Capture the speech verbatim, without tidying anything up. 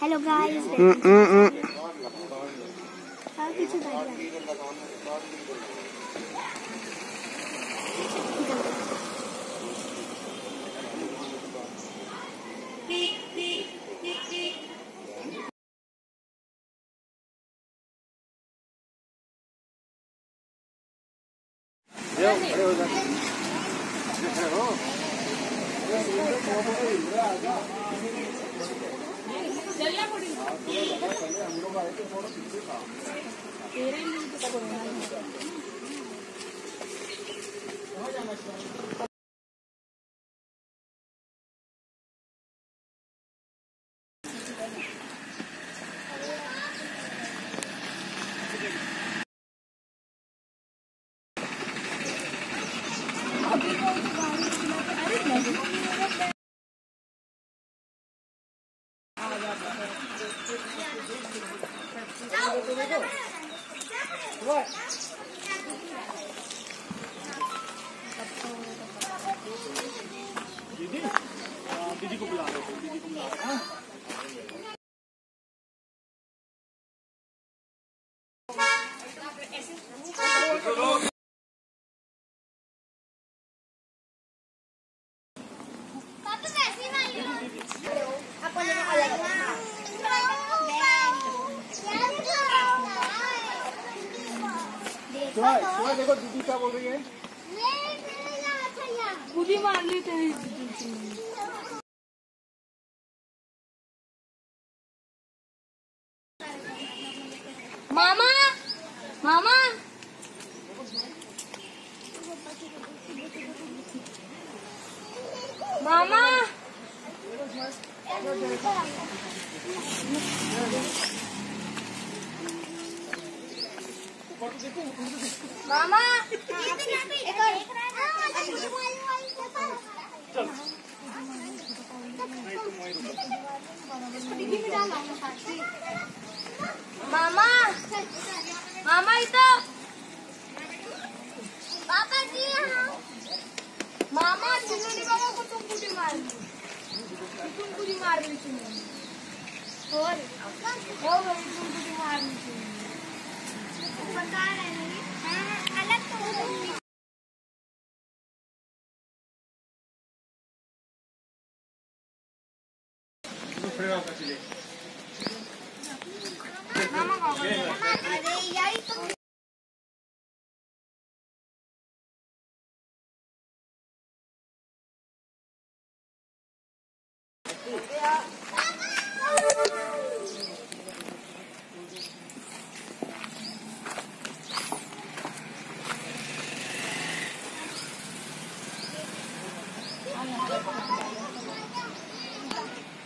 Hello guys देखो दीदी क्या बोल रही है। पूरी मार ली तेरी मामा मामा मामा मामा एक और चल मामा मामा इधर पापा जी हां मामा जिन्होंने बाबा को तुम पूरी मार दी तुम पूरी मार दी तुमने और और तुम पूरी मार दी बता रहे हैं हाँ अलग तो